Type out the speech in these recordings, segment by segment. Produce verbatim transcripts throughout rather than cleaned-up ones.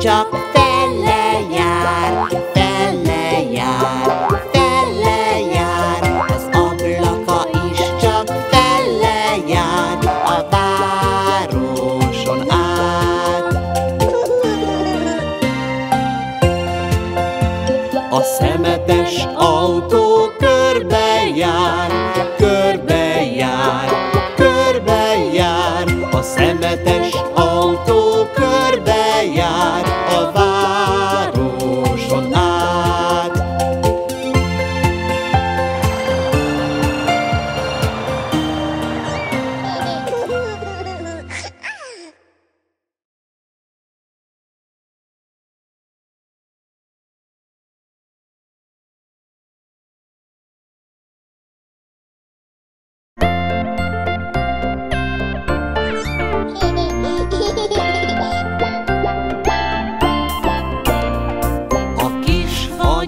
Dönmüş çok felle yar, felle yar, felle yar. Az ablaka is csak felle jár a városon át. A szemetes autó körbe jár, körbe jár, körbe jár. A szemetes autó körbe jár a városon át.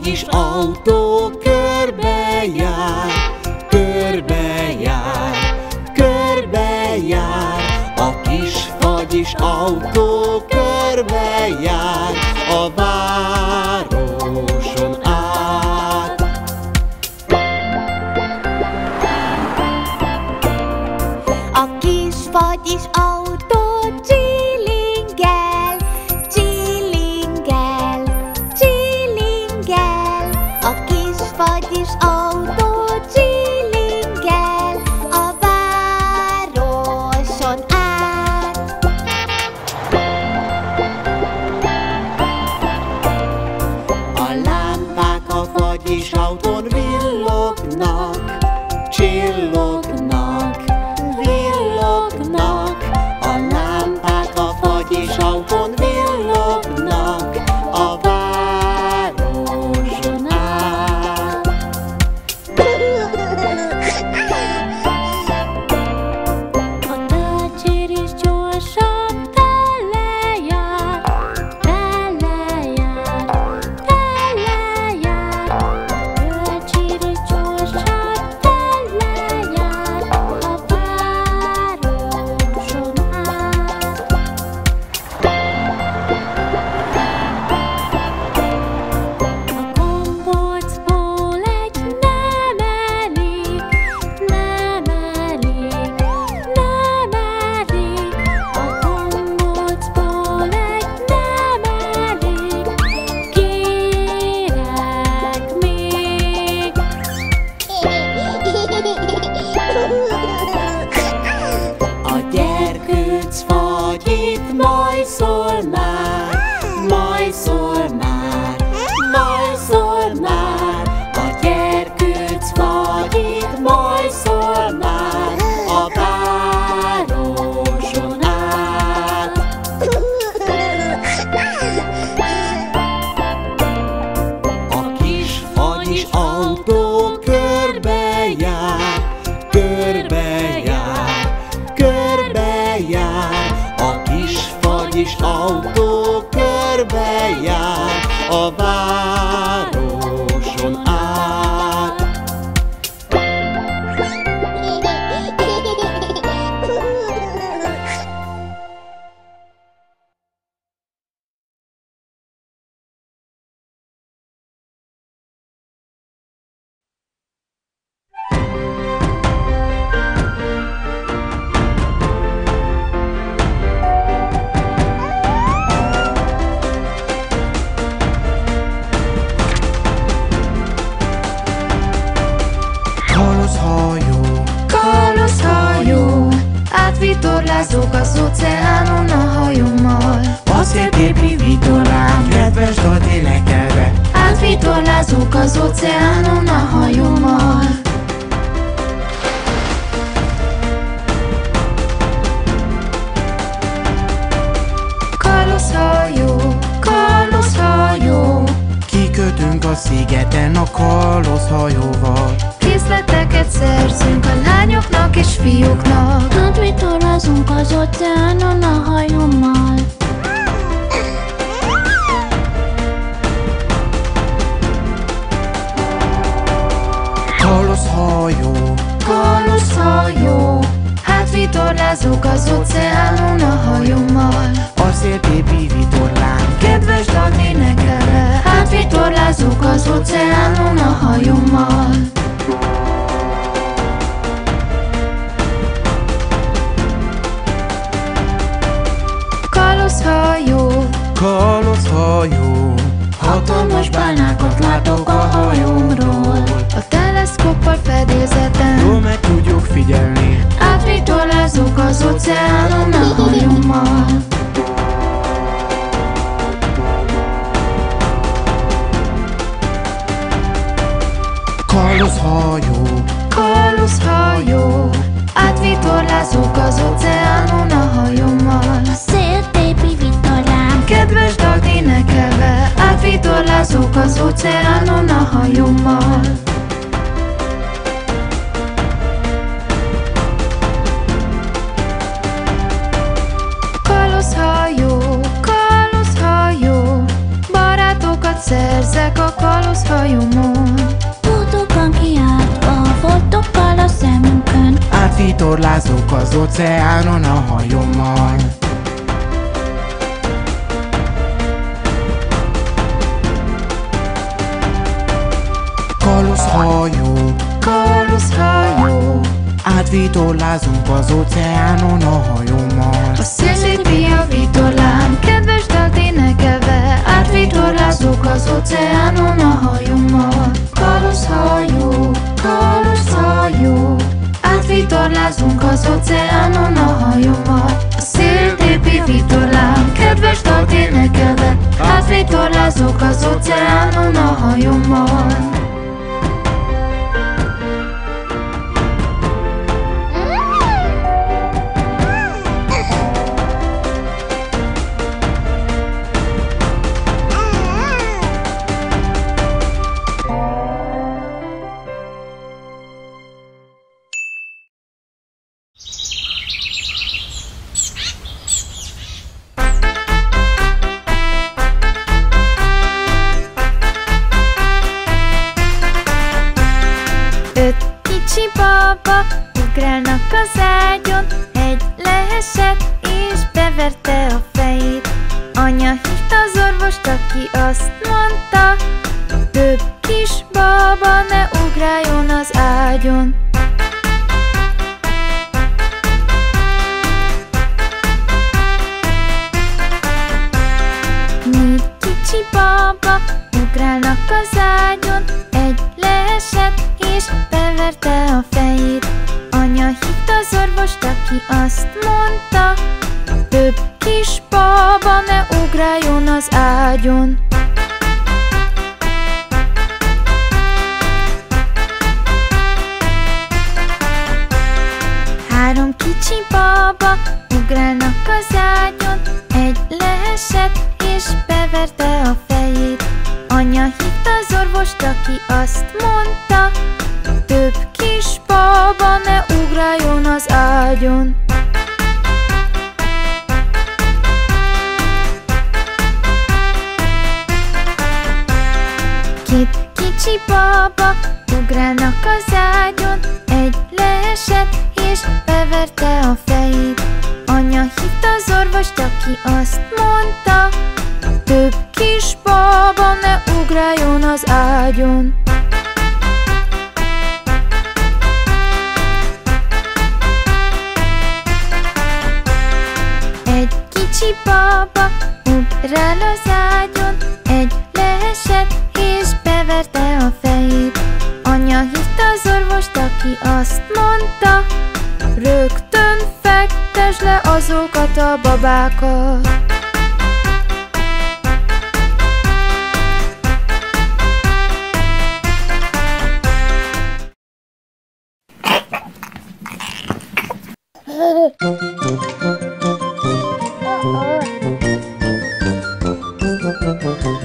Kis autó körbe jár, körbe jár, körbe jár. A kis fagyis autó körbe jár a városon át. A kis fagyis autó csillingel, csillingel, csillingel. A kis fagyis autó csillingel a városon át. A lámpák a fagyis autón villognak, csillognak, villognak. A lámpák a fagyis autón villognak a kis autó körbe jár a városon át. Vitorlázok az óceánon a hajommal. A szép képli vitorlám, kedves dalt énekelve. Átvitorlázok az óceánon a hajommal. Kalóz hajó, kalóz hajó, kikötünk a szigeten a kalóz hajóval. Készleteket szerzünk a lányoknak és fiúknak. Átvitorlázunk az óceánon a hajómmal. Kalóz hajó, kalóz hajó, átvitorlázunk az óceánon a hajómmal. A széltépi vitorlán, daha yol var. Carlos hajó, Carlos hajó, hatalmas bálnákat látok a hajómról. A teleszkóppal fedélzeten jól meg tudjuk figyelni, átvitorlázunk az óceánon a hajómmal. Carlos hajó, Carlos hajó, átvitorlázunk az óceánon a hajómmal. A széltépi vitorlán, kedves dalt énekelve, átvitorlázunk az óceánon a hajómmal. Carlos hajó, Carlos hajó, barátokat szerzek a Carlos hajómon. Átvitorlázok az óceánon a hajómmal. Carlos hajó, Carlos hajó, átvitorlázunk az óceánon a hajómmal. A széltépi a vitorlán, kedves dalt énekelve, átvitorlázok az óceánon a hajómmal. Carlos hajó, Carlos hajó, átvitorlázunk az óceánon a hajómmal. A széltépi vitorlán, kedves dalt énekelve, átvitorlázunk az óceánon a hajómmal.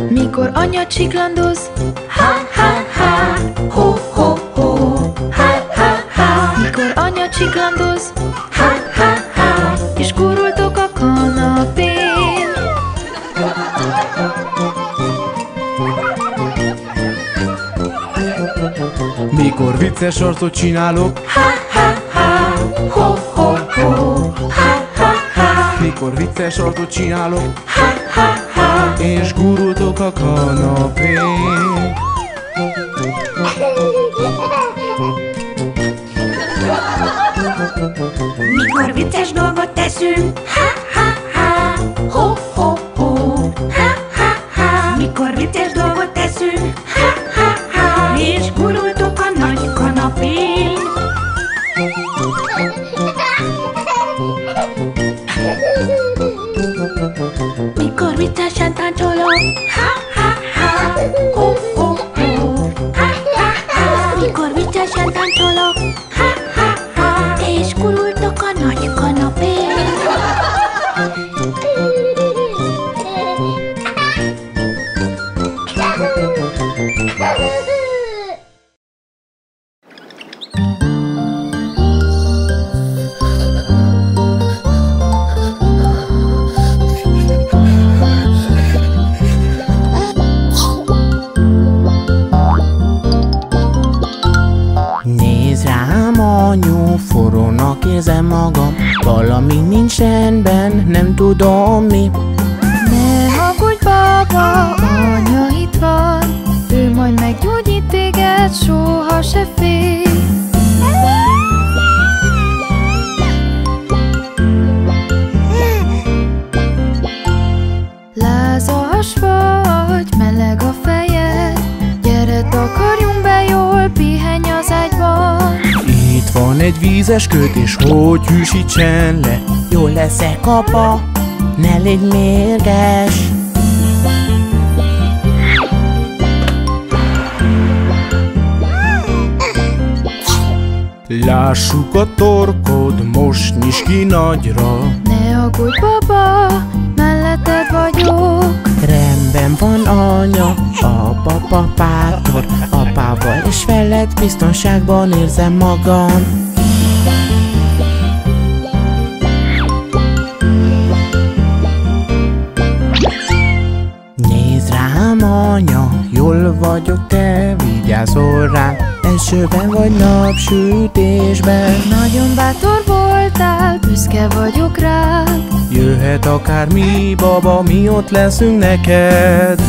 Mikor anya csiklandoz, ha-ha-ha, ho-ho-ho, ha-ha-ha. Mikor anya csiklandoz, ha-ha-ha, és gurultok a kanapén. Mikor vicces arcot csinálok, ha-ha-ha, ho-ho-ho, ha-ha-ha. Mikor vicces arcot csinálok, és gurultok a kanapén. Mikor vicces dolgot teszünk, ha-ha-ha, ho-ho-ho, ha-ha-ha. Mikor vicces dolgot teszünk, ha-ha-ha, és gurultuk a nagy kanapén. Mikor viccesen táncolok, ha-ha-ha, ho-ho-ho, ha-ha-ha. Mikor viccesen táncolok, forónak érzem magam, valami nincs rendben, nem tudom mi. Ne aggódj, baba, anya itt van, ő majd meggyógyít téged, soha se félj. Lázas vagy, meleg a fejed, gyere takarjunk be jól, pihenj az ágyban. Itt van egy vízes köt, és hogy hűsítsen le. Jól leszek, apa, ne légy mérges. Lássuk a torkod, most nyisd ki nagyra. Ne aggódj, baba, melletted vagyok. Rendben van, anya, apa papától. Apával és veled biztonságban érzem magam. Nézd rám, anya, jól vagyok, te vigyázol rám. Esőben vagy napsütésben. Nagyon bátor voltál, büszke vagyok rád. Jöhet akármi, baba, mi ott leszünk neked.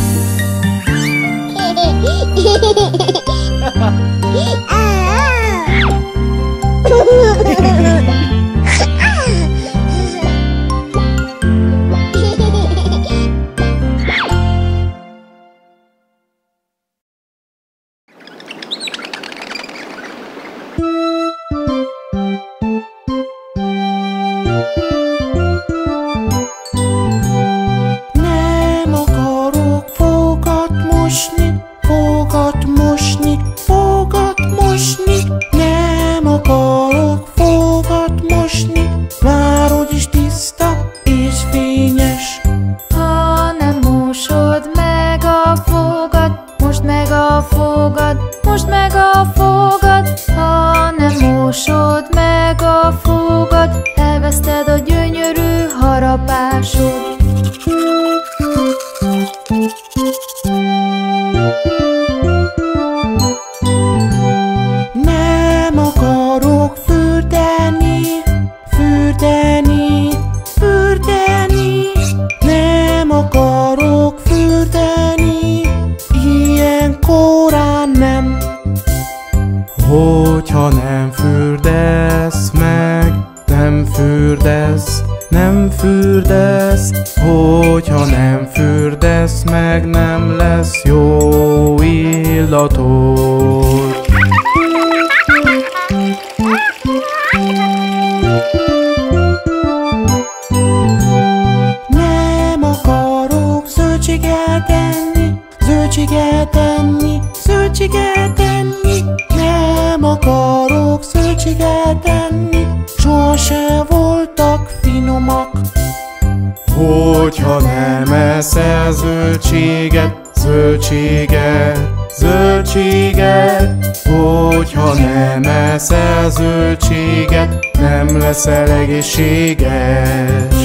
Leszel egészséges.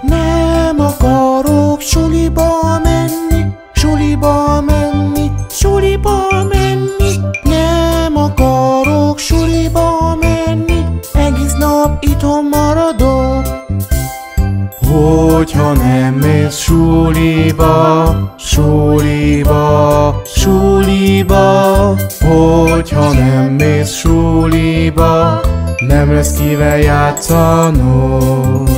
Nem akarok suliba menni, suliba menni, suliba menni. Nem akarok suliba menni, egész nap itthon maradok. Hogyha nem mész suliba, suliba suliba, hogyha nem mész suliba, nem lesz kivel játszanod.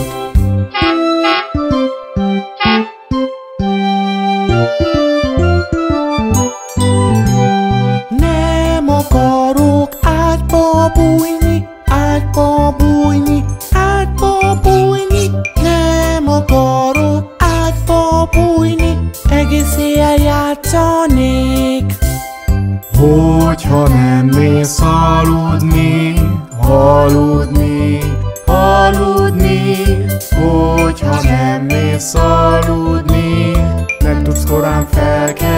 Nem akarok ágyba bújni, ágyba bújni, ágyba bújni. Nem akarok ágyba bújni, egész éjjel játszanék. Hogyha nem mész aludni, aludni, aludni. Hogyha nem mész aludni, nem tudsz korán felkelni.